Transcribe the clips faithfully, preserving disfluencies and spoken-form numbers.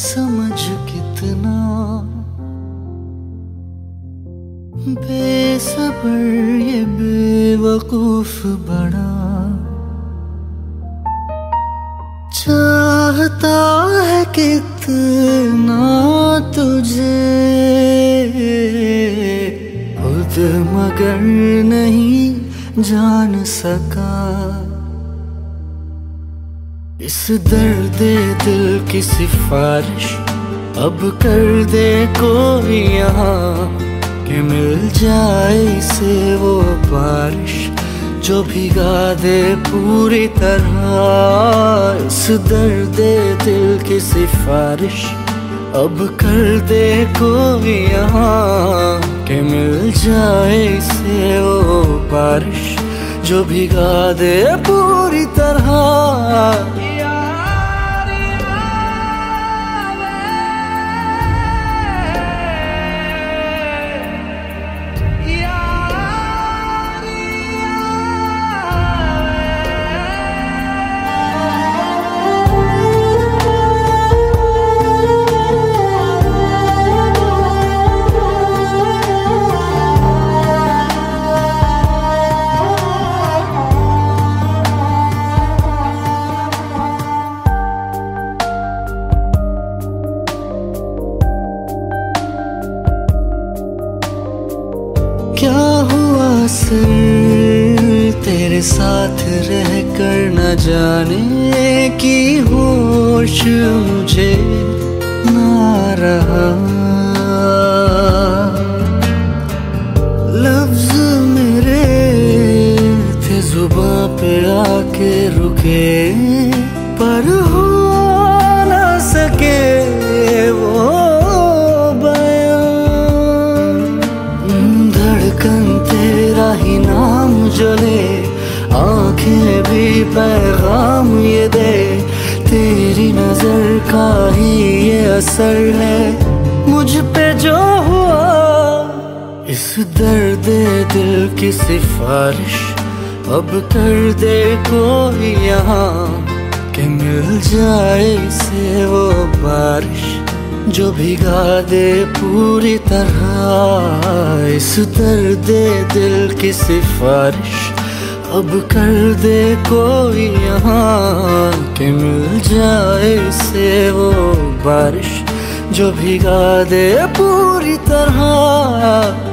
समझ कितना बेसब्र ये बेवकूफ बड़ा चाहता है कितना तुझे खुद मगर नहीं जान सका इस दर्द दिल की सिफारिश अब कर दे कोई यहाँ कि मिल जाए इसे वो बारिश जो भिगा दे पूरी तरह इस दर्द दिल की सिफारिश अब कर दे कोई यहाँ कि मिल जाए इसे वो बारिश जो भिगा दे पूरी तरह। क्या हुआ सिर तेरे साथ रह कर न जाने की होश मुझे ना रहा लफ्ज मेरे थे जुबां पे आके रुके पर हो ना सके वो तेरा ही नाम जले आंखें भी पैगाम ये दे तेरी नजर का ही ये असर है मुझ पे जो हुआ इस दर्द दिल की सिफारिश अब कर दे कोई यहाँ कि मिल जाए इसे वो बारिश जो भिगा दे पूरी तरह इस दर्द दिल की सिफारिश अब कर दे कोई यहाँ कि मिल जाए इसे वो बारिश जो भिगा दे पूरी तरह।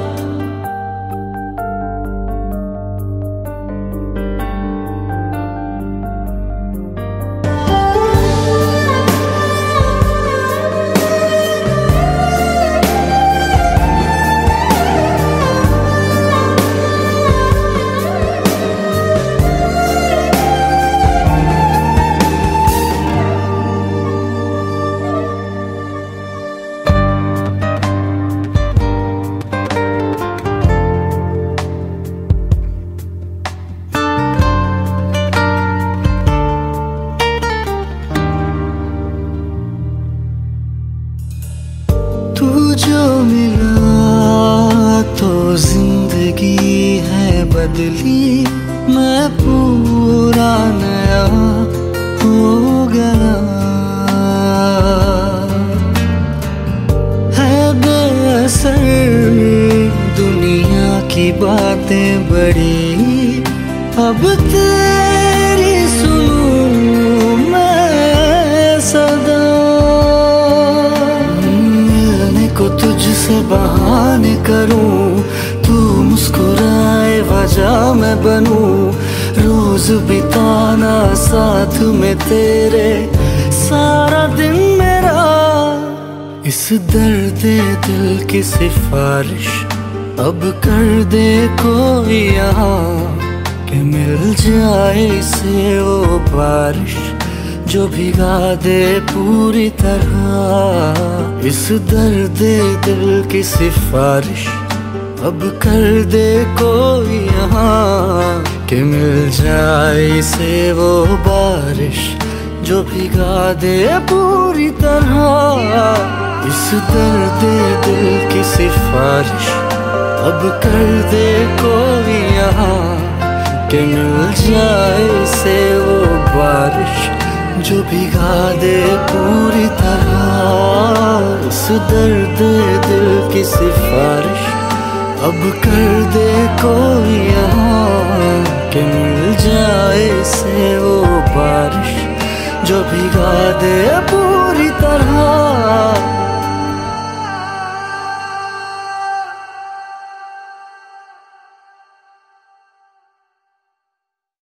जो मिला तो जिंदगी है बदली मैं पूरा नया हो गया है बेअसर दुनिया की बातें बड़ी अब तेरी सुनूं मैं सदा तुझसे बहाने करूं तू मुस्कुराए वजह मैं बनूं रोज बिताना साथ में तेरे सारा दिन मेरा इस दर्द दिल की सिफारिश अब कर दे कोई यहाँ कि मिल जाए इसे वो बारिश जो भिगा दे पूरी तरह इस दर्द दिल की सिफारिश अब कर दे कोई यहाँ कि मिल जाए इसे वो बारिश जो भिगा दे पूरी तरह इस दर्द दिल की सिफारिश अब कर दे कोई यहाँ कि मिल जाए इसे वो बारिश जो भिगा दे पूरी तरह उस दर्द दिल की सिफारिश अब कर दे कोई यहाँ कि मिल जाए से वो बारिश जो भिगा दे पूरी तरह।